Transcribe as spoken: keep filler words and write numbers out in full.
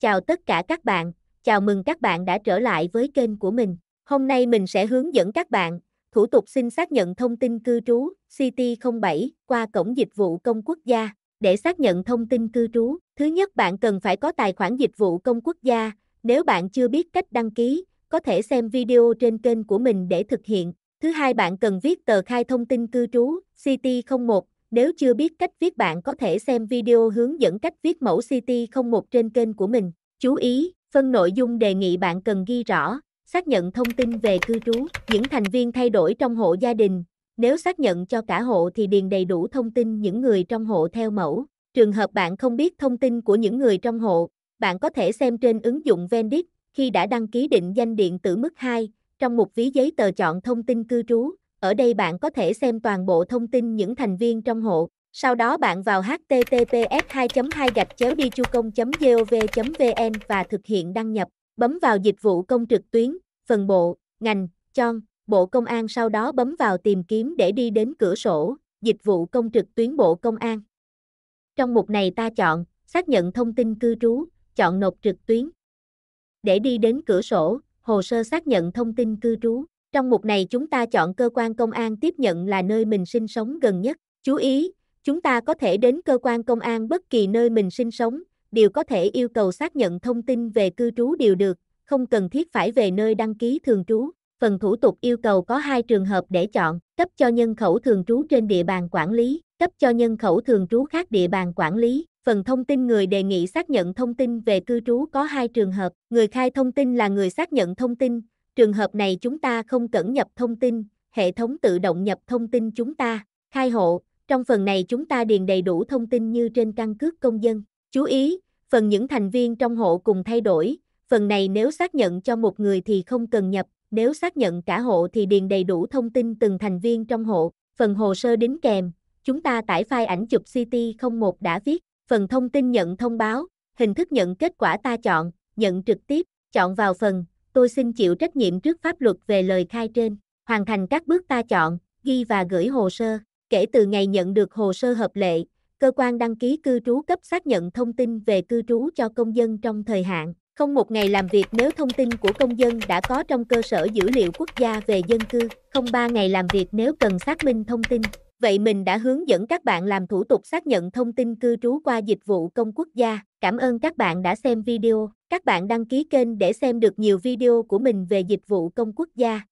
Chào tất cả các bạn, chào mừng các bạn đã trở lại với kênh của mình. Hôm nay mình sẽ hướng dẫn các bạn thủ tục xin xác nhận thông tin cư trú C T không bảy qua cổng dịch vụ công quốc gia. Để xác nhận thông tin cư trú, thứ nhất bạn cần phải có tài khoản dịch vụ công quốc gia. Nếu bạn chưa biết cách đăng ký, có thể xem video trên kênh của mình để thực hiện. Thứ hai bạn cần viết tờ khai thông tin cư trú C T không một. Nếu chưa biết cách viết bạn có thể xem video hướng dẫn cách viết mẫu C T không một trên kênh của mình. Chú ý, phân nội dung đề nghị bạn cần ghi rõ, xác nhận thông tin về cư trú, những thành viên thay đổi trong hộ gia đình. Nếu xác nhận cho cả hộ thì điền đầy đủ thông tin những người trong hộ theo mẫu. Trường hợp bạn không biết thông tin của những người trong hộ, bạn có thể xem trên ứng dụng VNeID khi đã đăng ký định danh điện tử mức hai, trong mục ví giấy tờ chọn thông tin cư trú. Ở đây bạn có thể xem toàn bộ thông tin những thành viên trong hộ. Sau đó bạn vào h t t p s hai chấm hai gạch chéo dichvucong chấm gov chấm vn và thực hiện đăng nhập. Bấm vào dịch vụ công trực tuyến, phần bộ, ngành, chọn, Bộ Công an. Sau đó bấm vào tìm kiếm để đi đến cửa sổ, dịch vụ công trực tuyến Bộ Công an. Trong mục này ta chọn, xác nhận thông tin cư trú, chọn nộp trực tuyến. Để đi đến cửa sổ, hồ sơ xác nhận thông tin cư trú. Trong mục này chúng ta chọn cơ quan công an tiếp nhận là nơi mình sinh sống gần nhất. Chú ý, chúng ta có thể đến cơ quan công an bất kỳ nơi mình sinh sống, đều có thể yêu cầu xác nhận thông tin về cư trú đều được, không cần thiết phải về nơi đăng ký thường trú. Phần thủ tục yêu cầu có hai trường hợp để chọn, cấp cho nhân khẩu thường trú trên địa bàn quản lý, cấp cho nhân khẩu thường trú khác địa bàn quản lý. Phần thông tin người đề nghị xác nhận thông tin về cư trú có hai trường hợp, người khai thông tin là người xác nhận thông tin. Trường hợp này chúng ta không cần nhập thông tin, hệ thống tự động nhập thông tin chúng ta. Khai hộ, trong phần này chúng ta điền đầy đủ thông tin như trên căn cước công dân. Chú ý, phần những thành viên trong hộ cùng thay đổi. Phần này nếu xác nhận cho một người thì không cần nhập, nếu xác nhận cả hộ thì điền đầy đủ thông tin từng thành viên trong hộ. Phần hồ sơ đính kèm, chúng ta tải file ảnh chụp C T không một đã viết. Phần thông tin nhận thông báo, hình thức nhận kết quả ta chọn, nhận trực tiếp, chọn vào phần. Tôi xin chịu trách nhiệm trước pháp luật về lời khai trên. Hoàn thành các bước ta chọn, ghi và gửi hồ sơ. Kể từ ngày nhận được hồ sơ hợp lệ, cơ quan đăng ký cư trú cấp xác nhận thông tin về cư trú cho công dân trong thời hạn không một ngày làm việc nếu thông tin của công dân đã có trong cơ sở dữ liệu quốc gia về dân cư, không ba ngày làm việc nếu cần xác minh thông tin. Vậy mình đã hướng dẫn các bạn làm thủ tục xác nhận thông tin cư trú qua dịch vụ công quốc gia. Cảm ơn các bạn đã xem video. Các bạn đăng ký kênh để xem được nhiều video của mình về dịch vụ công quốc gia.